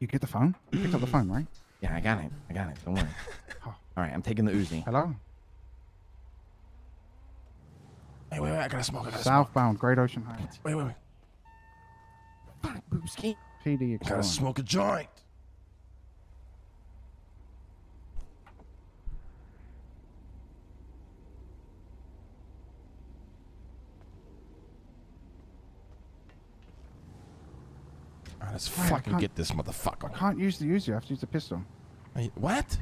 You get the phone? You picked up the phone, right? Yeah, I got it. I got it. Don't worry. Oh. All right, I'm taking the Uzi. Hello? Hey, wait, wait. I gotta smoke. I gotta Southbound, Great Ocean Highway. Wait, wait, wait. Fuck, Boobski. PD Explorer. I gotta smoke a joint. Let's fucking get this motherfucker. I can't use the Uzi. I have to use the pistol. What?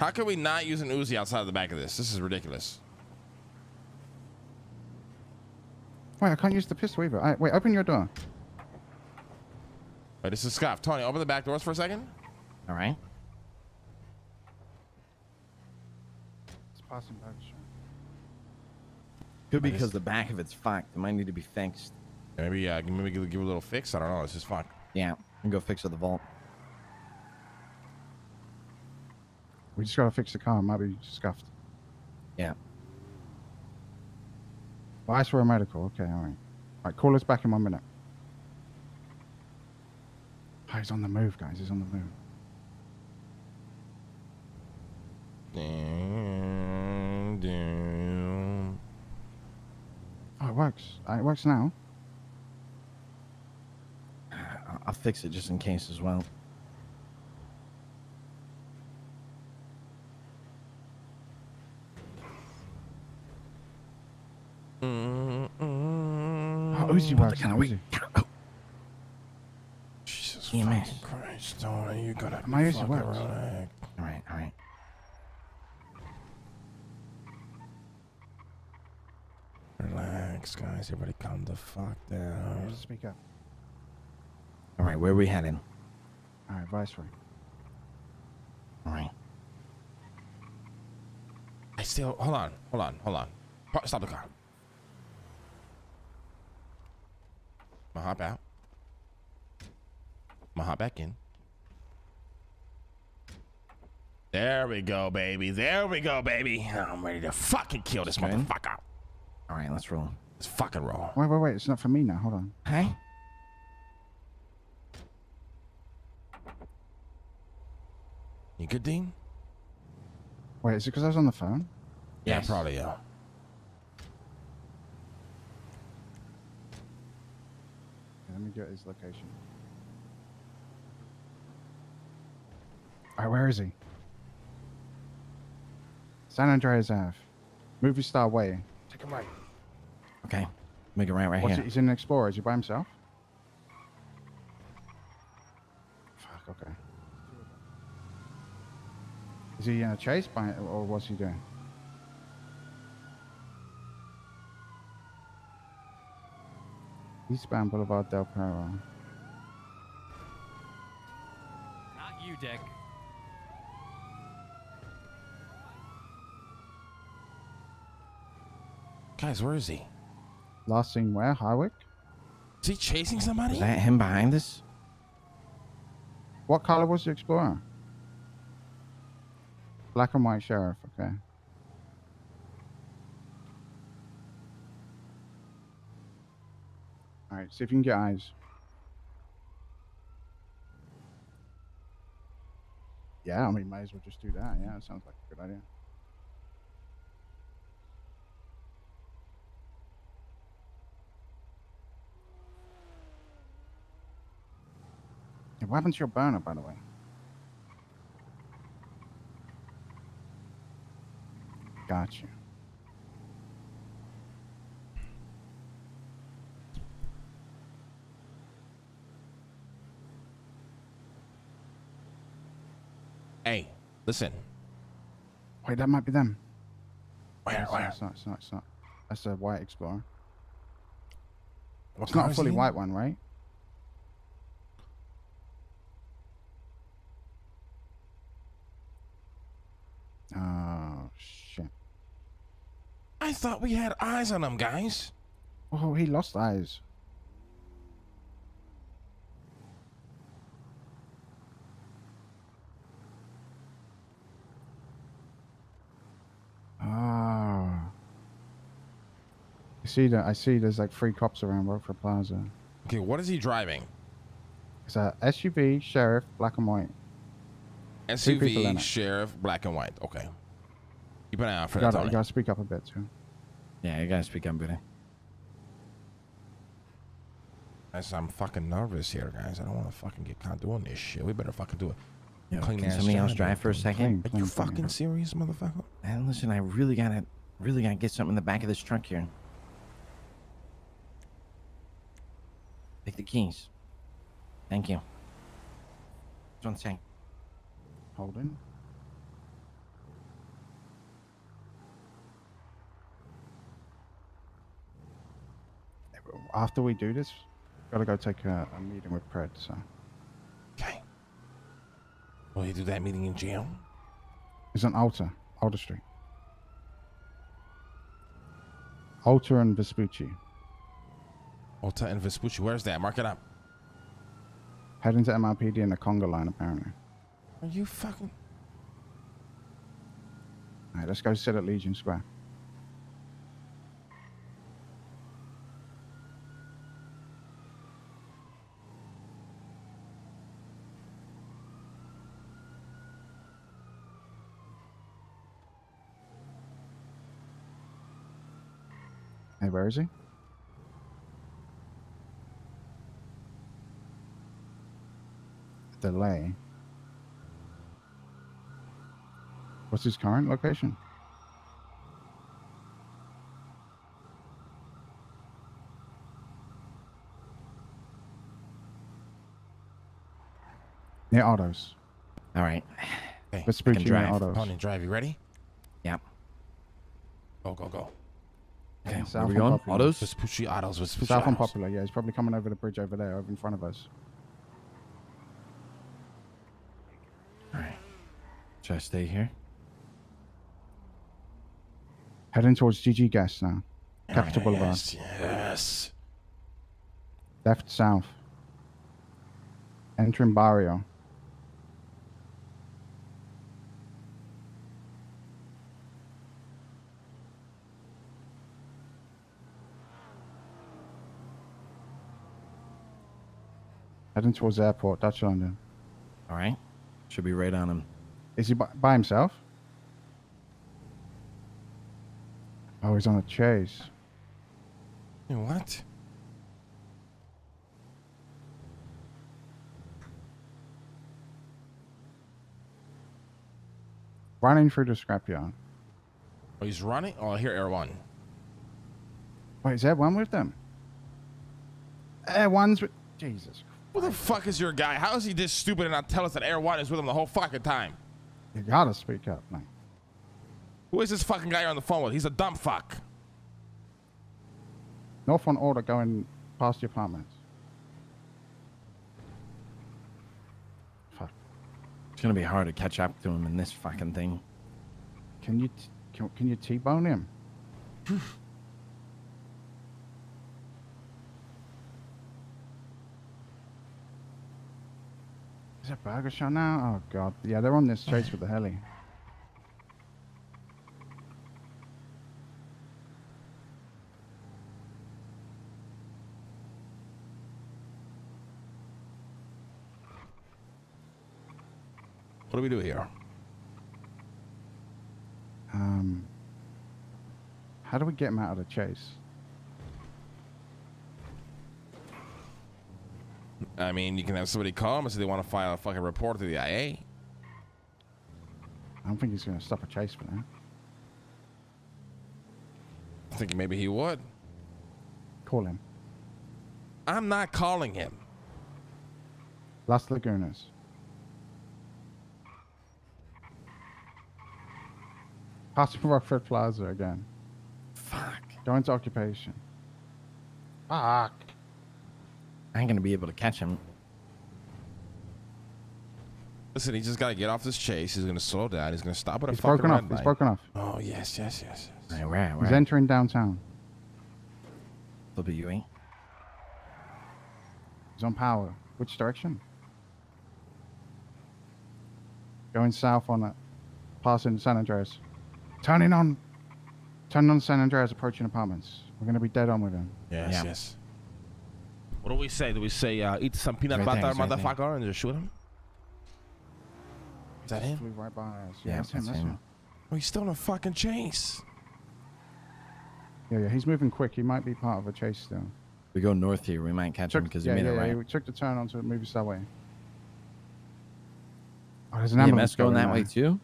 How can we not use an Uzi outside of the back of this? This is ridiculous. Wait, I can't use the pistol either. Wait, open your door. Wait, this is scuffed. Tony, open the back doors for a second. All right. It's passing by the shop. Could be because the back of it's fucked. It might need to be fixed. Maybe, maybe give it a little fix. I don't know. It's just fucked. Yeah, and go fix it at the vault. We just gotta fix the car. It might be scuffed. Yeah. Well, I swear a medical. Okay, all right. All right, call us back in 1 minute. Oh, he's on the move, guys. He's on the move. Damn, damn. Oh, it works. It works now. I'll fix it just in case as well. Oh, Uzi works now. Uzi. Jesus fucking Christ, Tony, you gotta be fucking right. All right, all right. Relax, guys. Everybody calm the fuck down. Speak up. All right, where are we heading? All right, Viceroy. All right. I still... Hold on. Hold on. Hold on. Stop the car. I'm gonna hop out. I'm gonna hop back in. There we go, baby. There we go, baby. I'm ready to fucking kill this motherfucker. All right, let's roll. Let's fucking roll. Wait, wait, wait. It's not for me now. Hold on. Hey? You good, Dean? Wait, is it because I was on the phone? Yeah, yes. Probably, yeah. Let me get his location. All right, where is he? San Andreas Ave. Movie Star Way. Take him right. Okay. Make it right here. He's in an Explorer. Is he by himself? Fuck, okay. Is he in a chase by it, or what's he doing? Eastbound Boulevard Del Perro. Not you, Dick. Guys, where is he? Last seen where? Harwick? Is he chasing somebody? Is that him behind us? What color was the Explorer? Black and white sheriff, okay. Alright, see if you can get eyes. Yeah, I mean, might as well just do that. Yeah, that sounds like a good idea. What happened to your burner, by the way? Gotcha. Hey, listen. Wait, that might be them. Where, where? It's not, it's not, it's not. That's a white Explorer. It's not a fully white one, right? Oh, shit. I thought we had eyes on him, guys. Oh, he lost eyes. You see that? I see there's like three cops around Rockford Plaza. Okay, what is he driving? It's a SUV, sheriff, black and white. SUV, sheriff, black and white. Okay. Keep an eye out for that, Tony. You gotta speak up a bit too. Yeah, you gotta speak up a bit. I'm fucking nervous here, guys. I don't want to fucking get caught doing this shit. We better fucking do it. Yo, can somebody else drive for a second? Are you fucking serious, motherfucker? And listen, I really gotta get something in the back of this truck here. Take the keys. Thank you. That's what I'm saying. Hold in. After we do this, gotta go take a meeting with Pred, so. Okay. Will you do that meeting in jail? It's on Alta Street. Alta and Vespucci. Alta and Vespucci, where's that? Mark it up. Heading to MRPD in the Conga line, apparently. Are you fucking... Alright, let's go sit at Legion Square. Hey, where is he? Delay. What's his current location? Near Autos. All right. Hey, let's speak to you. Pony, drive. You ready? Yep. Go, go, go. Okay, where we going? Autos? Vespucci Autos. Vespucci South on Popular, yeah. He's probably coming over the bridge over there, over in front of us. Alright. Should I stay here? Heading towards GG Gas now. Capital Boulevard. Yes, yes. Left south. Entering Barrio. Heading towards the airport, Dutch London. All right. Should be right on him. Is he by himself? Oh, he's on a chase. What? Running through the scrapyard. Oh, he's running? Oh, I hear Air One. Wait, is Air One with them? Air One's with... Jesus Christ. Who the fuck is your guy? How is he this stupid and not tell us that Air One is with him the whole fucking time? You gotta speak up, man. Who is this fucking guy you're on the phone with? He's a dumb fuck. North on Order going past the apartments. Fuck. It's gonna be hard to catch up to him in this fucking thing. Can you can you T-bone him? Is that Burger Shot now? Oh, God. Yeah, they're on this chase with the heli. What do we do here? How do we get him out of the chase? I mean, you can have somebody call him and say they want to file a fucking report to the IA. I don't think he's going to stop a chase for that. I think maybe he would. Call him. I'm not calling him. Las Lagunas. Passing Rockford Plaza again. Fuck. Going to occupation. Fuck. I ain't gonna be able to catch him. Listen, he just gotta get off this chase. He's gonna slow down. He's gonna stop at a fucking red light. He's broken off. Oh, yes, yes, yes. Yes. Right, where? He's entering downtown. WA. He's on power. Which direction? Going south on that. Passing San Andreas. Turning on Tunnel San Andreas approaching apartments. We're going to be dead on with them. Yes, yeah. Yes. What do we say? Do we say, eat some peanut butter, motherfucker, and just shoot him? Is that him? Right by us. Yeah, that's him. Oh, he's still in a fucking chase. Yeah, yeah, he's moving quick. He might be part of a chase still. We go north here. We might catch him because he made it right. Yeah, we took the turn onto it, moving that way. Oh, there's an ambulance going that way too.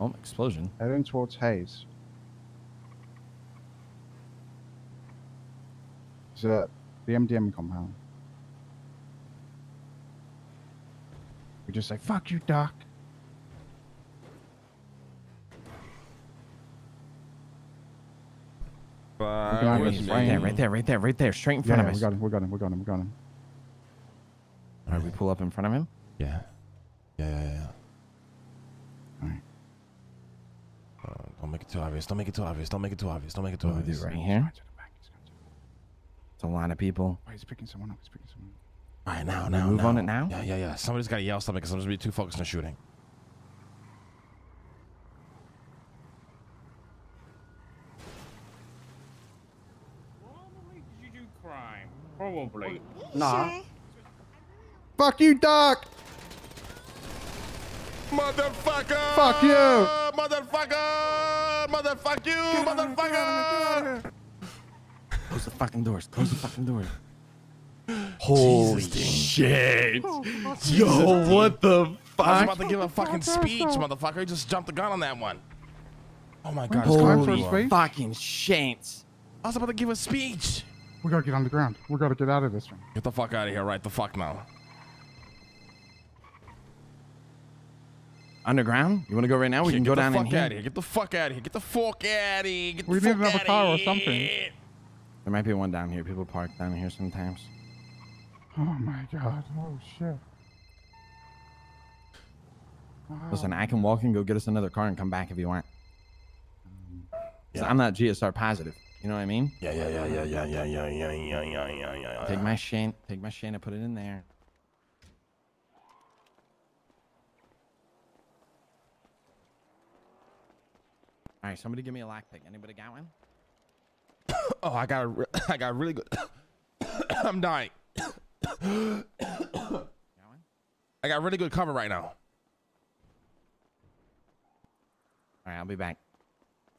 Oh, explosion. Heading towards Hayes. It's the MDM compound. We just say, fuck you, Doc. Right there. Straight in front of us. We got him. All right, we pull up in front of him? Yeah. All right. Don't make it too obvious. Don't make it too obvious. Right here. It's a line of people. Oh, he's picking someone up. All right, now. Move on it now? Yeah. Somebody's got to yell something because I'm just going to be too focused on shooting. Probably. Nah. Sure. Fuck you, Doc! Motherfucker! Fuck you! Motherfucker! Motherfuck you! Motherfucker! Close the fucking doors. Holy shit! Yo, what the fuck? I was about to give a fucking speech, motherfucker. He just jumped the gun on that one. Oh my god. Holy fucking shit. I was about to give a speech. We gotta get on the ground. We gotta get out of this room. Get the fuck out of here right the fuck now. Underground? You wanna go right now? We can go down in here. Get the fuck out of here. Get the fuck out of here. We need another car or something. There might be one down here. People park down here sometimes. Oh my god. Oh shit. Wow. Listen, I can walk and go get us another car and come back if you want. Yeah. I'm not GSR positive. You know what I mean? Yeah. Take my shit and put it in there. All right, somebody give me a lockpick. Anybody got one? Oh, I got a really good. I'm dying. Got one? I got really good cover right now. All right, I'll be back.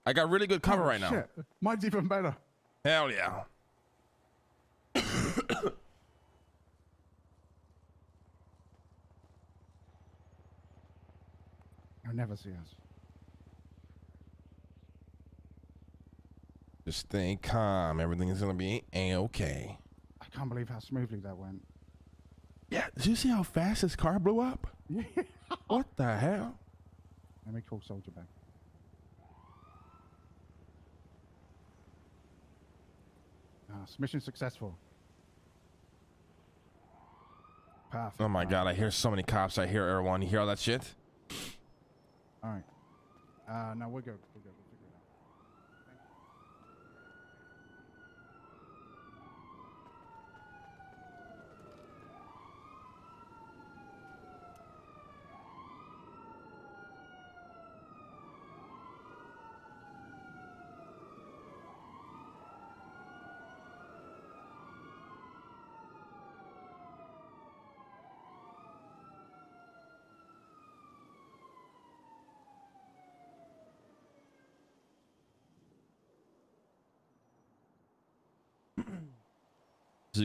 I got really good cover right now. Mine's even better. Hell yeah. You'll never see us. Just stay calm. Everything is going to be A-okay. I can't believe how smoothly that went. Yeah. Did you see how fast this car blew up? What the hell? Let me call Soldier back. Mission successful. Perfect. Oh my god, I hear so many cops. I hear everyone. You hear all that shit? All right. No, we're good. We'll figure it out. Thank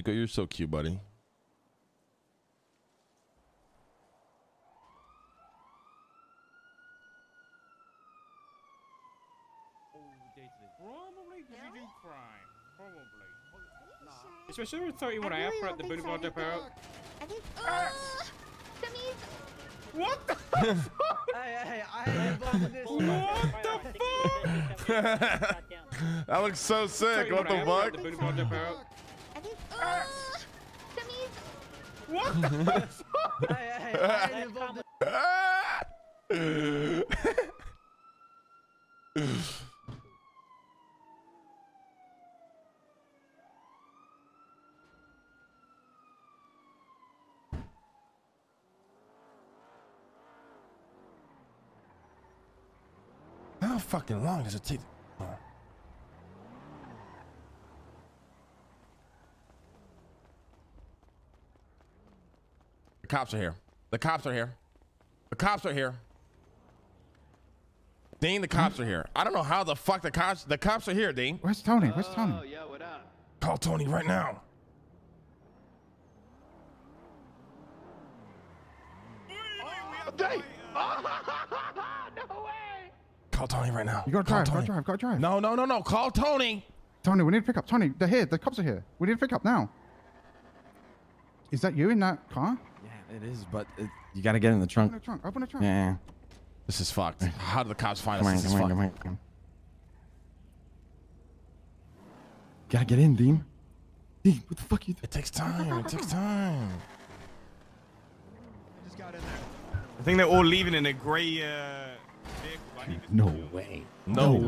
Zico, you're so cute, buddy. Especially with 31 I have at the Boulevard Depot. What the fuck? What the fuck? That looks so sick. What the fuck? What the fuck? How fucking long does it take? The cops are here. The cops are here. The cops are here. Dean, the cops are here. I don't know how the fuck the cops are here, Dean. Where's Tony? Where's Tony? Oh, yeah, what up? Call Tony right now. No way. Call Tony right now. You gotta drive, go drive. No. Call Tony. Tony, we need to pick up. Tony, they're here. The cops are here. We need to pick up now. Is that you in that car? Yeah, it is, but you gotta get in the trunk. Open the trunk. Open the trunk. Yeah. This is fucked. How do the cops find us? Come on. Gotta get in, Dean. Dean, what the fuck you doing? It takes time. It takes time. I just got in there. I think they're all leaving in a gray vehicle. No way. No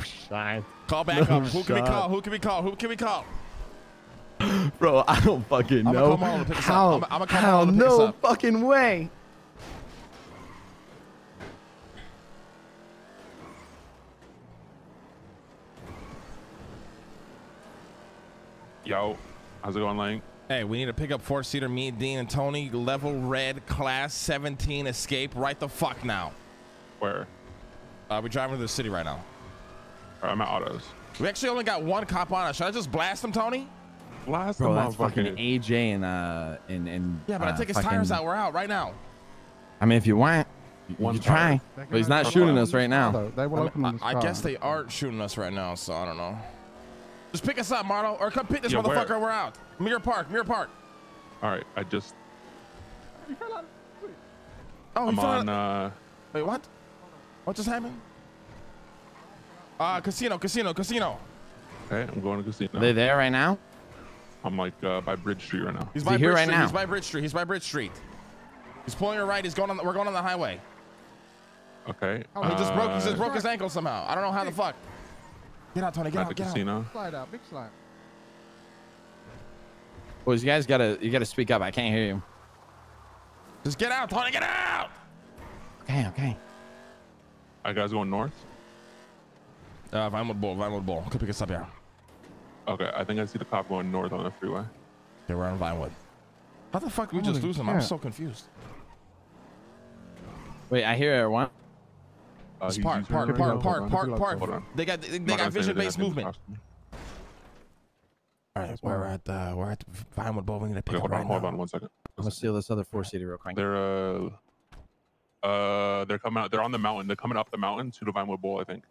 shit. Call back up. Who can we call? Bro, I don't fucking know. How? No fucking way. Yo, how's it going, Lang? Hey, we need to pick up four-seater, me, Dean, and Tony, level red, class 17, escape right the fuck now. Where? We're driving to the city right now. All right, I'm at autos. We actually only got one cop on us. Should I just blast him, Tony? Blast him, that's fucking AJ and yeah, but I take his tires out. We're out right now. I mean, if you want, you try. But he's not shooting us right now. I guess they aren't shooting us right now, so I don't know. Just pick us up, Marlo, or come pick this motherfucker. We're out. Mirror Park. All right, I just. Oh, I'm on. Wait, what? What just happened? Casino. Okay, I'm going to casino. They there right now? I'm like by Bridge Street right now. He's by Bridge Street right now. He's by Bridge Street. He's pulling your right. He's going on. We're going on the highway. Okay. Oh, he just broke his ankle somehow. I don't know how the fuck. Get out, Tony. Get out. Slide out. Big slide. Boys, you gotta speak up. I can't hear you. Just get out, Tony. Get out. Okay. Are you guys going north? Vinewood Bowl. Come pick us up here. Okay, I think I see the cop going north on the freeway. Okay, we're on Vinewood. How the fuck did we just lose him? I'm so confused. Wait, I hear everyone. Park. They got vision-based movement. All right, we're at Vinewood Bowl. We need to pick up right now. Hold on 1 second. I'm gonna steal this other four-seater real quick. They're coming out. They're on the mountain. They're coming up the mountain to the Vinewood Bowl, I think.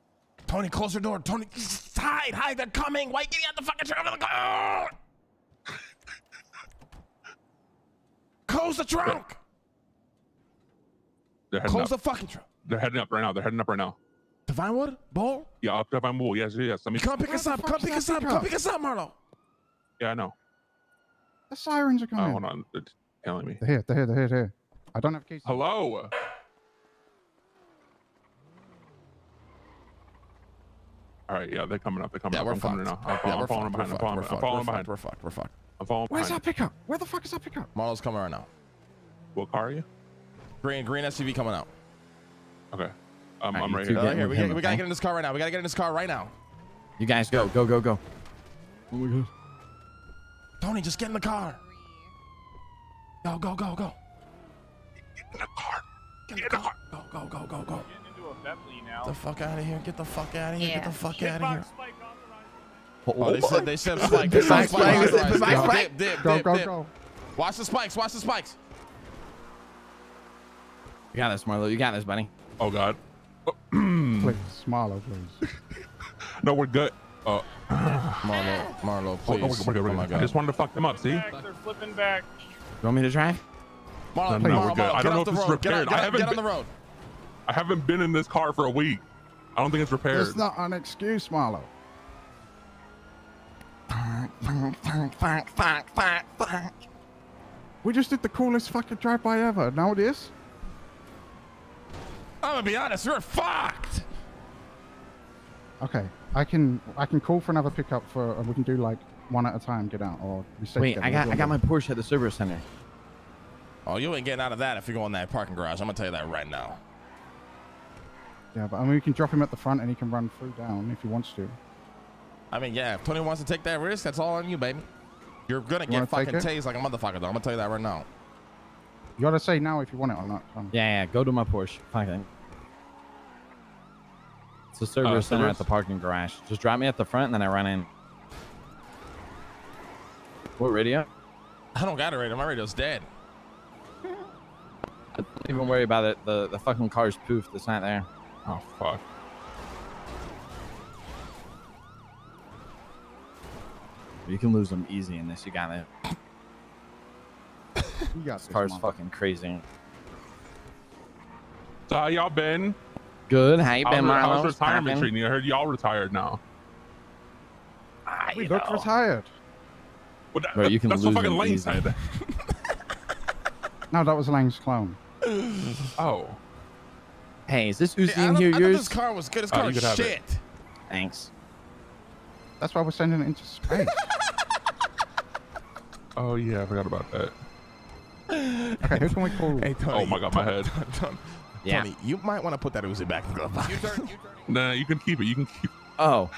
Tony, close your door. Tony, hide. They're coming. Why get out the fucking trunk? Close the trunk. Close the fucking trunk. They're heading up right now. To Vinewood Bowl? Yeah, up to Vinewood Bowl. Yes. Come pick us up, Marlo. Yeah, I know. The sirens are coming. Hold on. They're telling me. They're here. I don't have keys. Hello. All right, yeah, they're coming up. Yeah, I'm following behind. We're fucked. Where's our pickup? Where the fuck is our pickup? Marlo's coming right now. What car are you? Green SUV coming out. Okay, I'm right here. We gotta get in this car right now. You guys go. Oh my god. Tony, just get in the car. Go. Get in the car. Go. Get the fuck out of here. Get the fuck out of here. Oh, they said spike. Go. Watch the spikes. You got this, Marlo. You got this, buddy. Oh, God. Please, Marlo, please. No, we're good. Marlo, please. Oh, my God. I just wanted to fuck them up, see? They're flipping back. You want me to try? Marlo, no, we're good. I don't know if it's repaired. Get on the road. I haven't been in this car for a week. I don't think it's repaired. It's not an excuse, Marlo. We just did the coolest fucking drive-by ever. Now it is. I'm gonna be honest, we're fucked. Okay, I can call for another pickup for, or we can do like one at a time, get out, or we stay together. I got my Porsche at the service center. Oh, you ain't getting out of that if you go in that parking garage. I'm gonna tell you that right now. Yeah, but I mean, we can drop him at the front and he can run through down if he wants to. I mean, yeah, if Tony wants to take that risk, that's all on you, baby. You're going to get fucking tased like a motherfucker, though. I'm going to tell you that right now. You got to say now if you want it or not. Yeah, yeah, go to my Porsche. Fucking. It's the server center at the parking garage. Just drop me at the front and then I run in. What radio? I don't got a radio. My radio's dead. I don't even worry about it. The fucking car's poofed. It's not there. Oh, fuck. You can lose them easy in this. You got it. You got this car's fucking crazy. So how y'all been? Good. How you been, Marlo? How's retirement treating you? I heard y'all retired now. We look retired. Well, that, you can that's lose fucking Lane's side. No, that was Lane's clone. Oh. Hey, is this Uzi in here? Yours? This car was good. This car was shit. Thanks. That's why we're sending it into space. Oh yeah, I forgot about that. Okay, who can we call? Hey, Tony, oh my god, my head. Yeah. Tony, you might want to put that Uzi back in the glove box. Nah, you can keep it. You can keep it. Oh.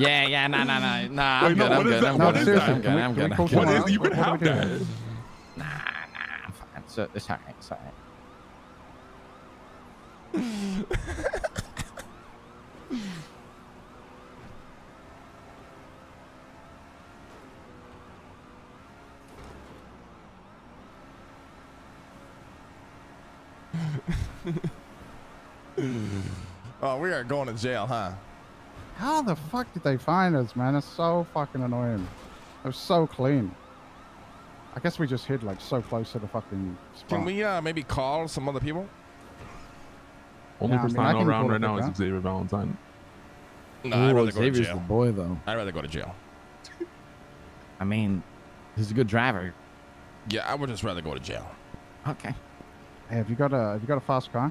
Yeah, yeah, nah. Wait, I'm good. I'm good. What is? You can have that. Nah, I'm fine. It's alright. It's alright. Oh, we are going to jail, huh? How the fuck did they find us, man? It's so fucking annoying. It was so clean. I guess we just hid like so close to the fucking spot. Can we maybe call some other people? Only person I know around right now is Xavier Valentine. No, I'd rather go to jail. The boy, though. I'd rather go to jail. I mean, he's a good driver. Yeah, I would just rather go to jail. Okay. Hey, have you got a fast car?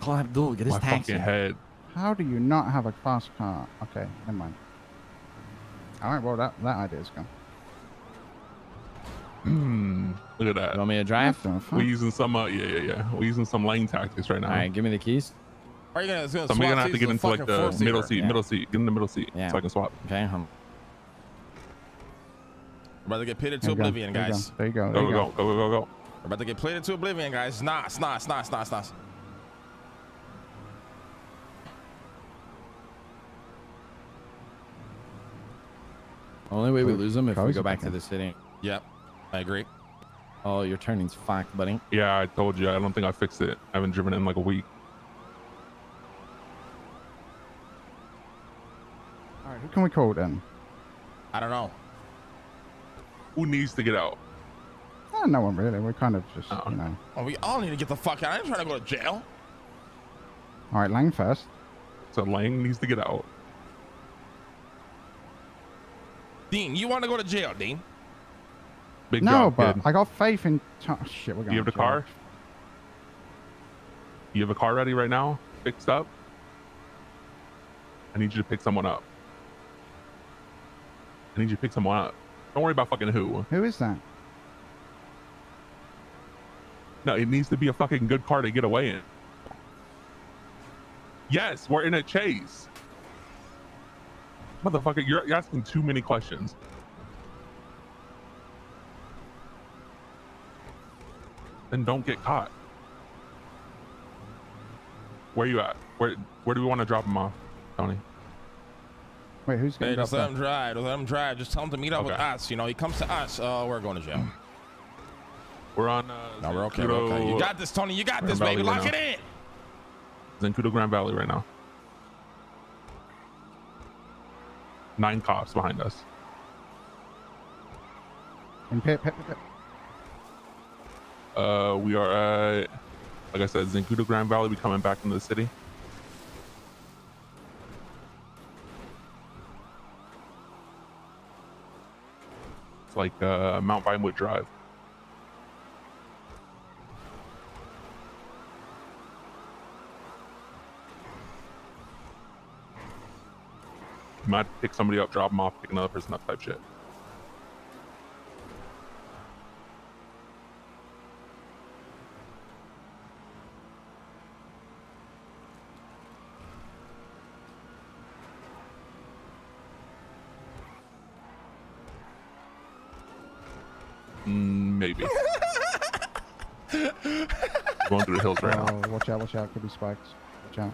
Call Abdul, get his taxi. Head. How do you not have a fast car? Okay, never mind. All right, well that idea's gone. Look at that. You want me to drive? We're using some yeah. We're using some lane tactics right now. All right, give me the keys. Are you gonna? So we're gonna have to get into like the middle seat. Yeah. Middle seat. Get in the middle seat so I can swap. Okay. We're about to get pitted to oblivion, guys. There you go. There you go. Go. We're about to get pitted to oblivion, guys. Nah. Only way we lose them if we go back to the city. Yep, I agree. Oh, your turning's fucked, buddy. Yeah, I told you. I don't think I fixed it. I haven't driven it in like a week. All right, who can we call then? I don't know. Who needs to get out? Oh, no one really. We're kind of just, you know. Oh, we all need to get the fuck out. I ain't trying to go to jail. All right, Lang first. So Lang needs to get out. Dean, you want to go to jail, Dean? Big job, but kid. I got faith in. Oh, shit, we're going. Do you have the car? You have a car ready right now, fixed up. I need you to pick someone up. Don't worry about fucking who. Who is that? No, it needs to be a fucking good car to get away in. Yes, we're in a chase. Motherfucker, you're asking too many questions. Then don't get caught. Where you at? Where do we want to drop him off, Tony? Wait, who's going to drop him? Just let him drive. Just tell him to meet up with us. You know, he comes to us. We're going to jail. We're on. No, we're okay, You got this, Tony. You got this, baby. Lock it in. Zancudo Grand Valley right now. 9 cops behind us. And pit. We are at, like I said, Zancudo Grand Valley. We're coming back into the city. Like Mount Vinewood Drive. You might pick somebody up, drop them off, pick another person up type shit. Maybe. Going through the hills right now. Watch out, could be spikes. Watch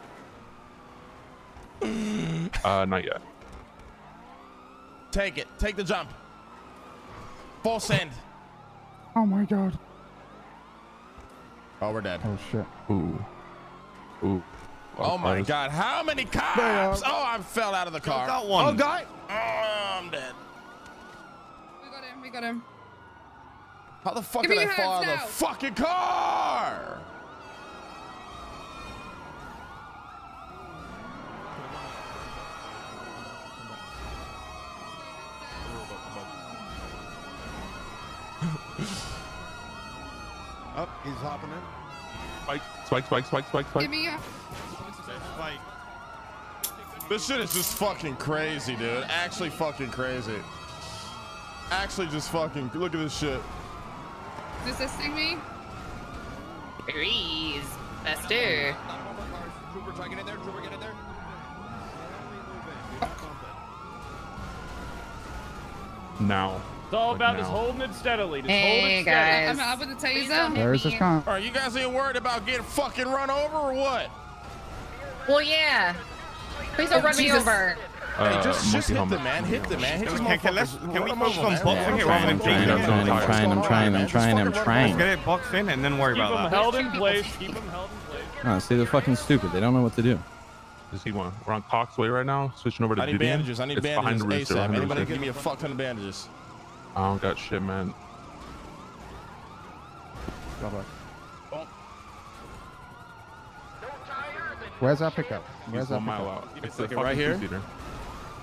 out. Not yet. Take it. Take the jump. Full send. Oh my god. Oh, we're dead. Oh shit. Ooh. Ooh. Oh my god. How many cops? Oh, I fell out of the car. Got one. Oh god. Oh, I'm dead. We got him. We got him. How the fuck did I fall out of the fucking car? Up, oh, he's hopping in. Spike. Give me a spike. This shit is just fucking crazy, dude. Actually fucking crazy. Actually just fucking, look at this shit. Is this assisting me? Breeze, faster. Trooper, try to get in there, Trooper, get in there. Now. It's all about just holding it steadily. Just hold it steady. I'm out with the taser. There's this con. Are you guys ain't worried about getting fucking run over or what? Well, yeah. Please don't run me over. Hey, just hit the man. Hit the man. Can we move on? I'm trying. Get it boxed in and then worry about that. Keep them held in place. No, see, they're fucking stupid. They don't know what to do. Just need one. We're on Cox Way right now. Switching over to Duty. I need bandages. I need bandages ASAP. Anybody give me a fuck ton of bandages? I don't got shit, man. Oh. Where's that pickup? Where's that mile out? It's like right here. Two-seater.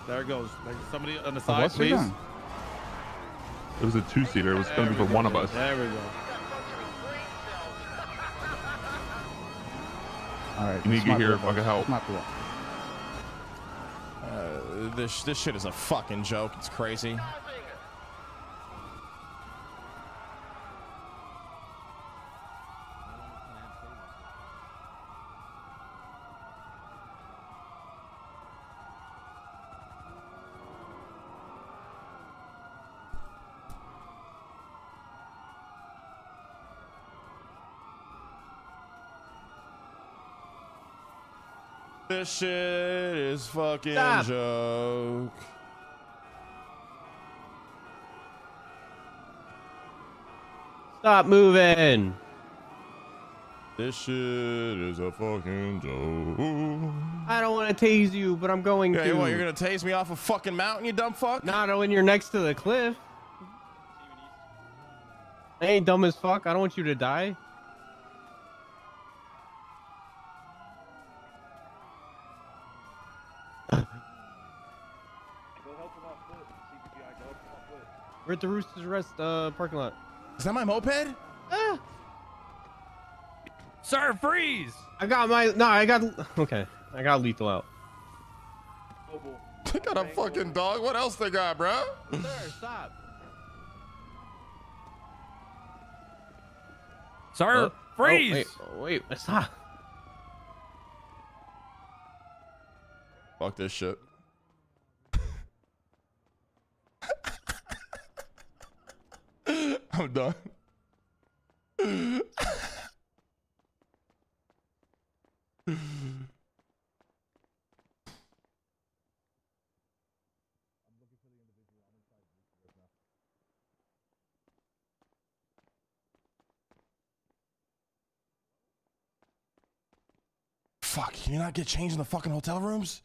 There it goes. There's somebody on the side, what's please. It was a two-seater. It was going to be for one of us. There we go. All right. You need to get here if I can help. This shit is a fucking joke. It's crazy. This shit is fucking joke. Stop moving. This shit is a fucking joke. I don't want to tase you, but I'm going to. What, you're going to tase me off a fucking mountain, you dumb fuck? No, when you're next to the cliff. I ain't dumb as fuck. I don't want you to die. We're at the Rooster's Rest parking lot. Is that my moped? Ah. Sir, freeze! I got lethal out. They got a fucking dog. What else they got, bro? Sir, stop. Sir, freeze! Wait, stop. Fuck this shit. I'm done. Fuck, can you not get changed in the fucking hotel rooms?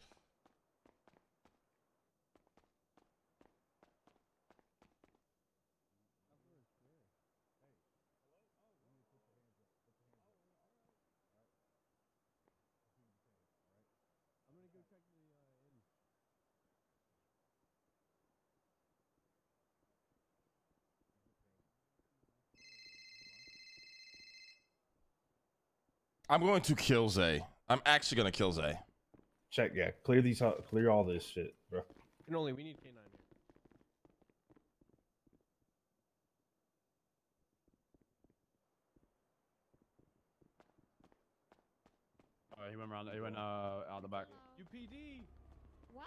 I'm going to kill Zay. I'm actually going to kill Zay. Check, yeah. Clear all this shit, bro. We need K9 here. Alright, he went around. He went out the back. UPD. What?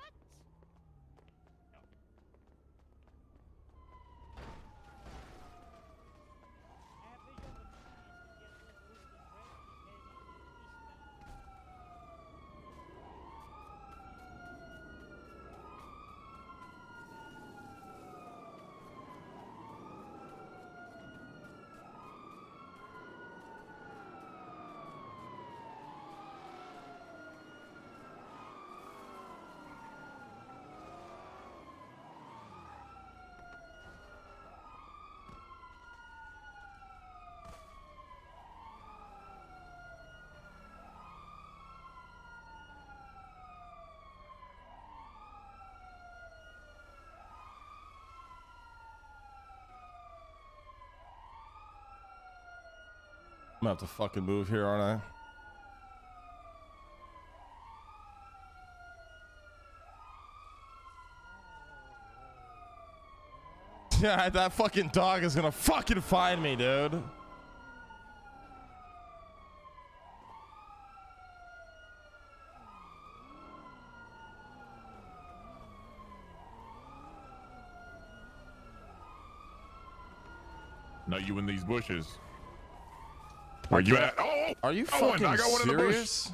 gonna have to fucking move here, aren't I? Yeah, that fucking dog is gonna fucking find me, dude. Not you in these bushes. Where you at? Oh! Are you fucking I got one serious? In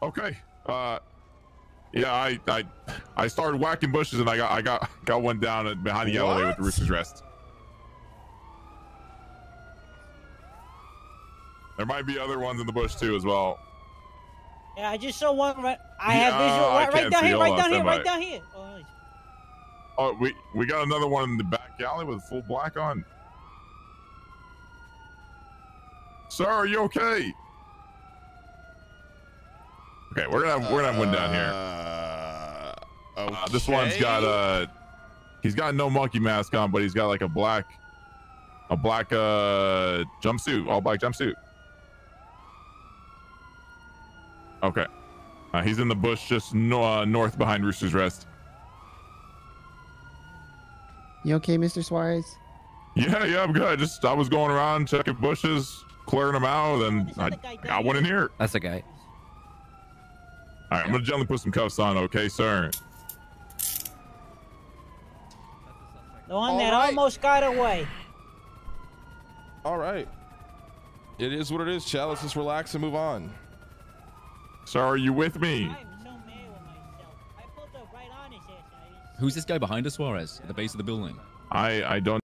the bush. Okay. Yeah, I started whacking bushes and I got one down behind the alleyway with the Rooster's Rest. There might be other ones in the bush too as well. Yeah, I just saw one right. I have visual right down here, right down here. Oh, we got another one in the back alley with full black on. Sir, are you okay? Okay, we're gonna have one down here. Okay. This one's got he's got no monkey mask on, but he's got like a black jumpsuit, all black jumpsuit. Okay, he's in the bush just north behind Rooster's Rest. You okay, Mr. Suarez? Yeah, I'm good. Just I was going around checking bushes, clearing them out, and I got one in here. That's the guy. All right, I'm gonna gently put some cuffs on, okay, sir? The one that almost got away. All right. It is what it is, Chad. Let's just relax and move on. Sir, are you with me? I'm so mad with myself. I pulled up right on his ass. Who's this guy behind us, Suarez, at the base of the building? I don't